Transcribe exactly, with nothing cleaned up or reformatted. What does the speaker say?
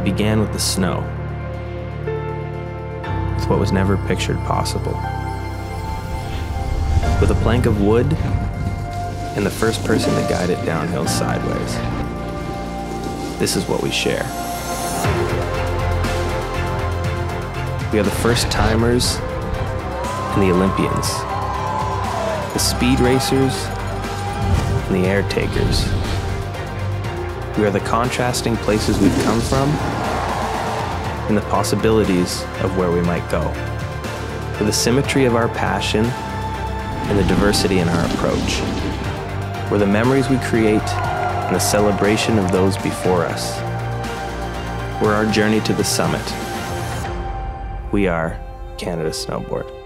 It began with the snow, with what was never pictured possible. With a plank of wood, and the first person to guide it downhill sideways. This is what we share. We are the first timers and the Olympians, the speed racers and the air takers. We are the contrasting places we've come from and the possibilities of where we might go. For the symmetry of our passion and the diversity in our approach. We're the memories we create and the celebration of those before us. We're our journey to the summit. We are Canada Snowboard.